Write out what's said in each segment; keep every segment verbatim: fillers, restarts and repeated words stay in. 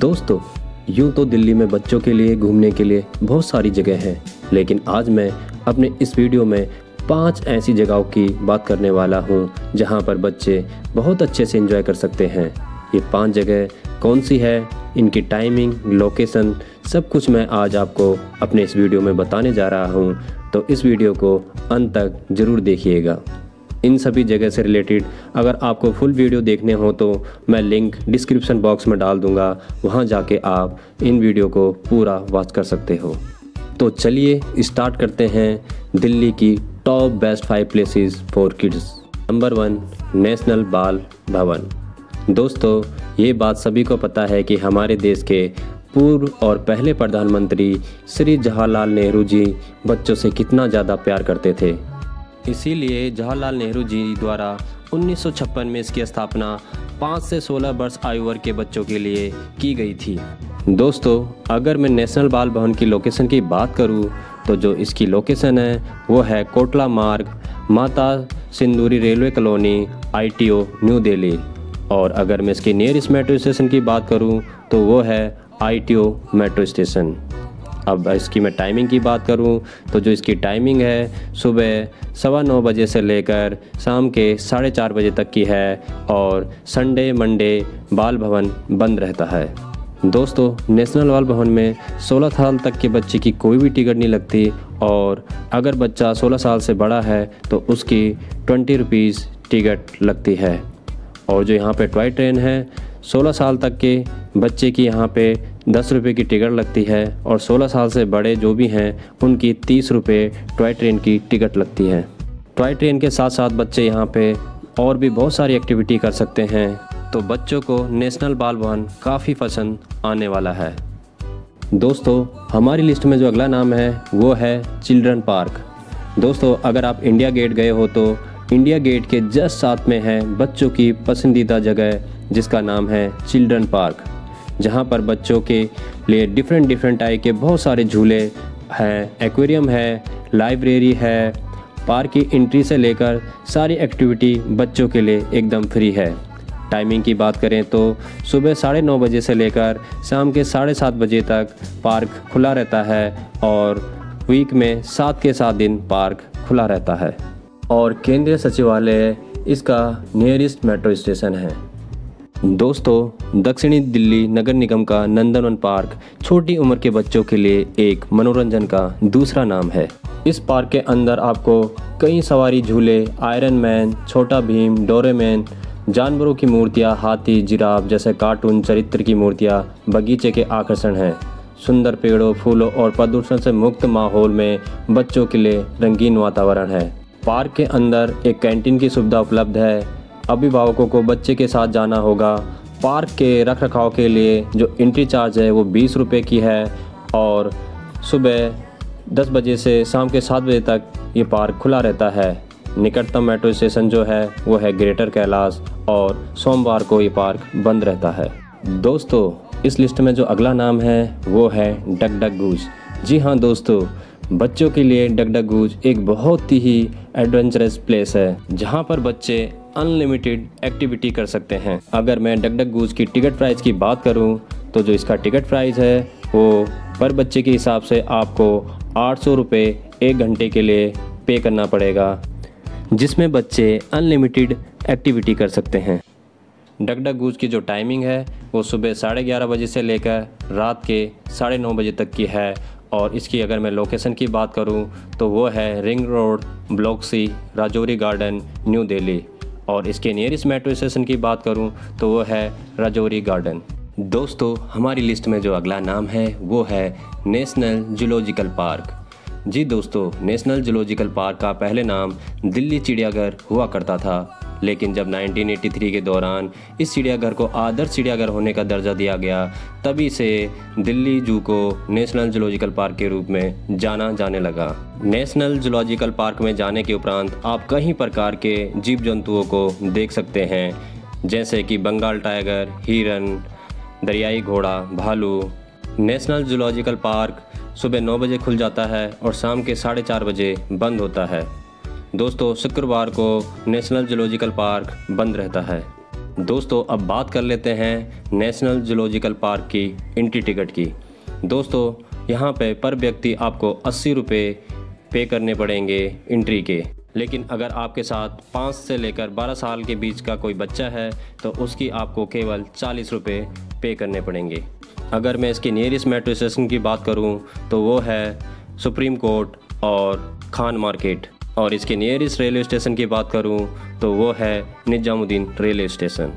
दोस्तों, यूं तो दिल्ली में बच्चों के लिए घूमने के लिए बहुत सारी जगह हैं, लेकिन आज मैं अपने इस वीडियो में पांच ऐसी जगहों की बात करने वाला हूं जहां पर बच्चे बहुत अच्छे से एंजॉय कर सकते हैं। ये पांच जगह कौन सी है, इनकी टाइमिंग, लोकेशन, सब कुछ मैं आज आपको अपने इस वीडियो में बताने जा रहा हूं, तो इस वीडियो को अंत तक ज़रूर देखिएगा। इन सभी जगह से रिलेटेड अगर आपको फुल वीडियो देखने हो तो मैं लिंक डिस्क्रिप्शन बॉक्स में डाल दूंगा, वहां जाके आप इन वीडियो को पूरा वॉच कर सकते हो। तो चलिए स्टार्ट करते हैं दिल्ली की top best five places for kids. Number one, national Bal Bhavan. दोस्तों, ये बात सभी को पता है कि हमारे देश के पूर्व और पहले प्रधानमंत्री श्री जवाहरलाल नेहरू जी बच्चों से कितना ज़्यादा प्यार करते थे। इसीलिए जवाहरलाल नेहरू जी द्वारा उन्नीस सौ छप्पन में इसकी स्थापना पाँच से सोलह वर्ष आयु वर्ग के बच्चों के लिए की गई थी। दोस्तों, अगर मैं नेशनल बाल भवन की लोकेशन की बात करूं तो जो इसकी लोकेशन है वो है Kotla Marg, Mata Sinduri railway colony, I T O, New Delhi. और अगर मैं इसके नियरेस्ट मेट्रो स्टेशन की बात करूं तो वो है I T O metro station. अब इसकी मैं टाइमिंग की बात करूं तो जो इसकी टाइमिंग है सुबह सवा नौ बजे से लेकर शाम के साढ़े चार बजे तक की है, और संडे मंडे बाल भवन बंद रहता है। दोस्तों, नेशनल बाल भवन में सोलह साल तक के बच्चे की कोई भी टिकट नहीं लगती, और अगर बच्चा सोलह साल से बड़ा है तो उसकी ट्वेंटी रुपीज़ टिकट लगती है। और जो यहाँ पे टॉय ट्रेन है, सोलह साल तक के बच्चे की यहाँ पे दस रुपये की टिकट लगती है, और सोलह साल से बड़े जो भी हैं उनकी तीस रुपये टॉय ट्रेन की टिकट लगती है। टॉय ट्रेन के साथ साथ बच्चे यहाँ पे और भी बहुत सारी एक्टिविटी कर सकते हैं, तो बच्चों को नेशनल बाल भवन काफ़ी पसंद आने वाला है। दोस्तों, हमारी लिस्ट में जो अगला नाम है वो है चिल्ड्रन पार्क। दोस्तों, अगर आप इंडिया गेट गए हो तो इंडिया गेट के जस्ट साथ में है बच्चों की पसंदीदा जगह जिसका नाम है चिल्ड्रन पार्क, जहां पर बच्चों के लिए डिफरेंट डिफरेंट टाइप के बहुत सारे झूले हैं, एक्वेरियम है, लाइब्रेरी है, पार्क की एंट्री से लेकर सारी एक्टिविटी बच्चों के लिए एकदम फ्री है। टाइमिंग की बात करें तो सुबह साढ़े नौ बजे से लेकर शाम के साढ़े सात बजे तक पार्क खुला रहता है, और वीक में सात के सात दिन पार्क खुला रहता है, और केंद्रीय सचिवालय इसका नियरेस्ट मेट्रो स्टेशन है। दोस्तों, दक्षिणी दिल्ली नगर निगम का नंदनवन पार्क छोटी उम्र के बच्चों के लिए एक मनोरंजन का दूसरा नाम है। इस पार्क के अंदर आपको कई सवारी झूले, आयरन मैन, छोटा भीम, डोरेमोन, जानवरों की मूर्तियाँ, हाथी, जिराफ जैसे कार्टून चरित्र की मूर्तियाँ, बगीचे के आकर्षण हैं। सुंदर पेड़ों, फूलों और प्रदूषण से मुक्त माहौल में बच्चों के लिए रंगीन वातावरण है। पार्क के अंदर एक कैंटीन की सुविधा उपलब्ध है। अभिभावकों को बच्चे के साथ जाना होगा। पार्क के रख रखाव के लिए जो एंट्री चार्ज है वो बीस रुपये की है, और सुबह दस बजे से शाम के सात बजे तक ये पार्क खुला रहता है। निकटतम मेट्रो स्टेशन जो है वो है ग्रेटर कैलाश, और सोमवार को ये पार्क बंद रहता है। दोस्तों, इस लिस्ट में जो अगला नाम है वो है डक डक गूज। जी हाँ दोस्तों, बच्चों के लिए डक डक गूज एक बहुत ही एडवेंचरस प्लेस है, जहां पर बच्चे अनलिमिटेड एक्टिविटी कर सकते हैं। अगर मैं डक डक गूज की टिकट प्राइस की बात करूं तो जो इसका टिकट प्राइस है वो पर बच्चे के हिसाब से आपको आठ सौ रुपये एक घंटे के लिए पे करना पड़ेगा, जिसमें बच्चे अनलिमिटेड एक्टिविटी कर सकते हैं। डक डक गूज की जो टाइमिंग है वो सुबह साढ़े ग्यारह बजे से लेकर रात के साढ़े नौ बजे तक की है, और इसकी अगर मैं लोकेशन की बात करूं तो वो है ring road, block C, Rajouri garden, new Delhi. और इसके नियरेस्ट मेट्रो स्टेशन की बात करूं तो वो है राजौरी गार्डन। दोस्तों, हमारी लिस्ट में जो अगला नाम है वो है नेशनल जूलॉजिकल पार्क। जी दोस्तों, नेशनल जूलॉजिकल पार्क का पहले नाम दिल्ली चिड़ियाघर हुआ करता था, लेकिन जब उन्नीस सौ तिरासी के दौरान इस चिड़ियाघर को आदर्श चिड़ियाघर होने का दर्जा दिया गया, तभी से दिल्ली जू को नेशनल जूलॉजिकल पार्क के रूप में जाना जाने लगा। नेशनल जूलॉजिकल पार्क में जाने के उपरांत आप कई प्रकार के जीव जंतुओं को देख सकते हैं, जैसे कि बंगाल टाइगर, हिरन, दरियाई घोड़ा, भालू। नेशनल जूलॉजिकल पार्क सुबह नौ बजे खुल जाता है और शाम के साढ़े चार बजे बंद होता है। दोस्तों, शुक्रवार को नेशनल जूलॉजिकल पार्क बंद रहता है। दोस्तों अब बात कर लेते हैं नेशनल जूलॉजिकल पार्क की एंट्री टिकट की। दोस्तों यहाँ पे पर व्यक्ति आपको अस्सी रुपये पे करने पड़ेंगे एंट्री के, लेकिन अगर आपके साथ पाँच से लेकर बारह साल के बीच का कोई बच्चा है तो उसकी आपको केवल चालीस रुपये पे करने पड़ेंगे। अगर मैं इसकी नियरेस्ट मेट्रो स्टेशन की बात करूं तो वो है सुप्रीम कोर्ट और खान मार्केट, और इसके नियरेस्ट रेलवे स्टेशन की बात करूं तो वो है निजामुद्दीन रेलवे स्टेशन।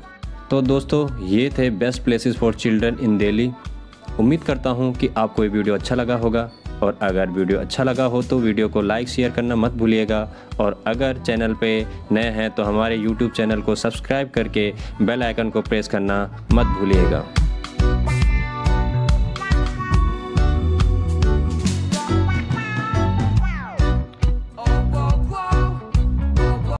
तो दोस्तों ये थे best places for children in Delhi. उम्मीद करता हूं कि आपको ये वीडियो अच्छा लगा होगा, और अगर वीडियो अच्छा लगा हो तो वीडियो को लाइक शेयर करना मत भूलिएगा, और अगर चैनल पे नए हैं तो हमारे यूट्यूब चैनल को सब्सक्राइब करके बेल आइकन को प्रेस करना मत भूलिएगा।